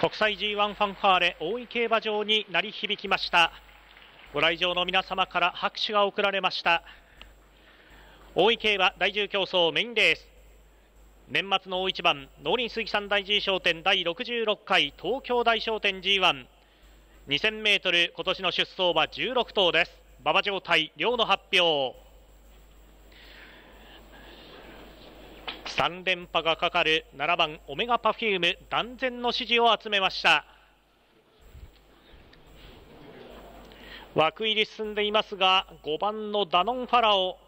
国際 G1 ファンファーレ大井競馬場に鳴り響きました。ご来場の皆様から拍手が送られました。大井競馬第10競走メインレース、年末の大一番農林水産大 G 商店第66回東京大商店 G1 2000m、 今年の出走馬16頭です。馬場状態量の発表、3連覇がかかる7番オメガパフューム、断然の支持を集めました。枠入り進んでいますが、5番のダノンファラオ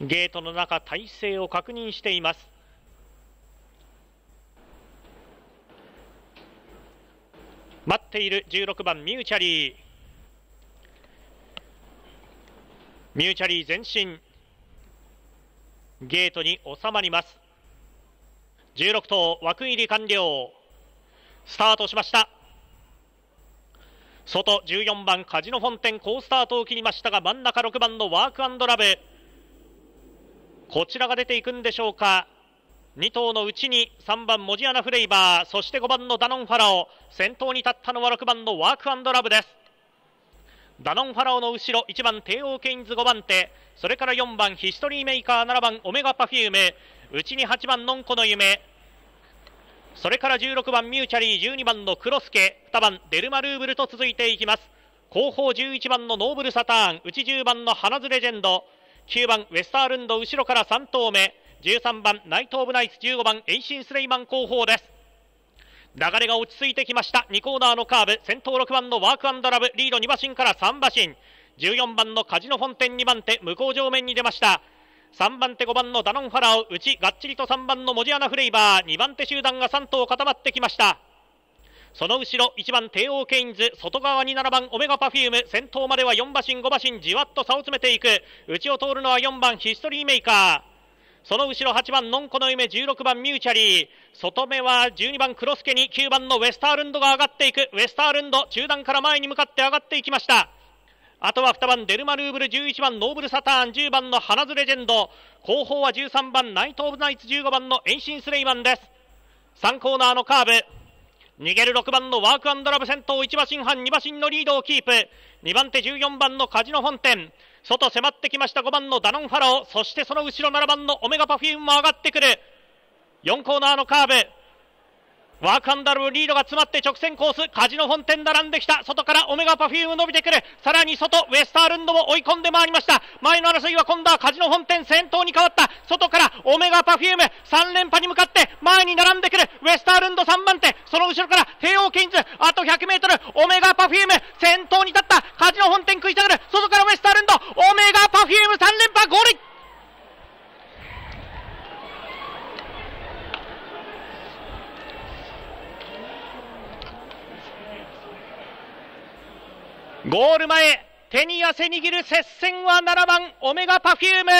ゲートの中体勢を確認しています。待っている16番ミューチャリー、ミューチャリー前進、ゲートに収まります。16頭枠入り完了、スタートしました。外14番カジノフォンテン、好スタートを切りましたが、真ん中6番のワーク&ラブ、こちらが出ていくんでしょうか。2頭のうちに3番モジアナフレイバー、そして5番のダノンファラオ、先頭に立ったのは6番のワーク&ラブです。ダノンファラオの後ろ1番帝王ケインズ5番手、それから4番ヒストリーメイカー、7番オメガパフューム、内に8番ノンコの夢、それから16番ミューチャリー、12番のクロスケ、2番デルマルーブルと続いていきます。後方11番のノーブルサターン、内10番のハナズレジェンド、9番ウェスタールンド、後ろから3頭目13番ナイトオブナイツ、15番エイシンスレイマン後方です。流れが落ち着いてきました。2コーナーのカーブ、先頭6番のワーク&ラブ、リード2馬身から3馬身、14番のカジノフォンテン2番手向こう上面に出ました。3番手5番のダノンファラオ、内がっちりと3番のモジアナフレイバー、2番手集団が3頭固まってきました。その後ろ1番帝王ケインズ、外側に7番オメガパフューム、先頭までは4馬身5馬身、じわっと差を詰めていく。内を通るのは4番ヒストリーメイカー、その後ろ8番ノンコの夢、16番ミューチャリー、外目は12番クロスケに9番のウェスタールンドが上がっていく。ウェスタールンド中段から前に向かって上がっていきました。あとは2番デルマルーブル、11番ノーブルサターン、10番のハナズレジェンド、後方は13番ナイトオブナイツ、15番のエンシンスレイマンです。3コーナーのカーブ、逃げる6番のワーク&ラブ先頭1馬身半、2馬身のリードをキープ。2番手14番のカジノ本店、外迫ってきました5番のダノンファラオ、そしてその後ろ7番のオメガパフュームも上がってくる。4コーナーのカーブ、ワーク&ラブリードが詰まって直線コース、カジノ本店並んできた。外からオメガパフューム伸びてくる、さらに外ウェスタールンドも追い込んで回りました。前の争いは今度はカジノ本店先頭に変わった。外からオメガパフューム3連覇に向かって前に並んでくる。ウェスタールンド3番手、その後ろから帝王ケインズ、あと 100m、 オメガパフューム先頭に立った。カジノ本店食い下がる、外からウェスタールンド、オメガパフューム3連覇ゴール。ゴール前、手に汗握る接戦は7番オメガパフューム。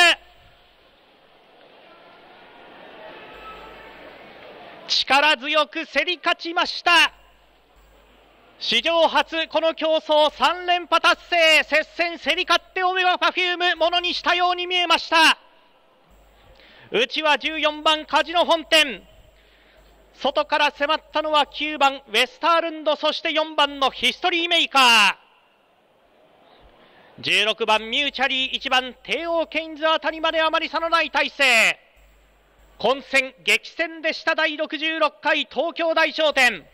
力強く競り勝ちました。史上初この競争3連覇達成。接戦競り勝ってオメガパフュームものにしたように見えました。内は14番カジノ本店、外から迫ったのは9番ウェスタールンド、そして4番のヒストリーメイカー、16番ミューチャリー、1番帝王ケインズあたりまであまり差のない体勢。混戦、激戦でした。第66回東京大商店。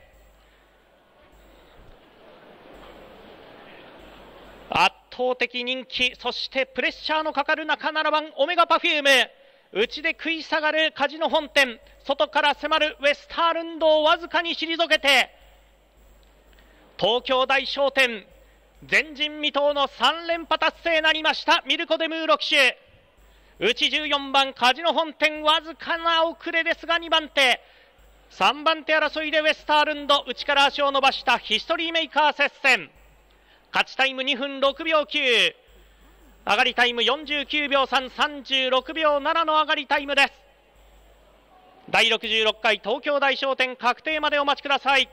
圧倒的人気、そしてプレッシャーのかかる中、7番オメガパフューム、内で食い下がるカジノ本店、外から迫るウェスタールンドをわずかに退けて、東京大商店前人未到の3連覇達成なりました。ミルコ・デムーロ騎手、内14番カジノ本店わずかな遅れですが2番手、3番手争いでウェスタールンド、内から足を伸ばしたヒストリーメイカー接戦。勝ちタイム2分6秒9、上がりタイム49秒3、36秒7の上がりタイムです。第66回東京大商店、確定までお待ちください。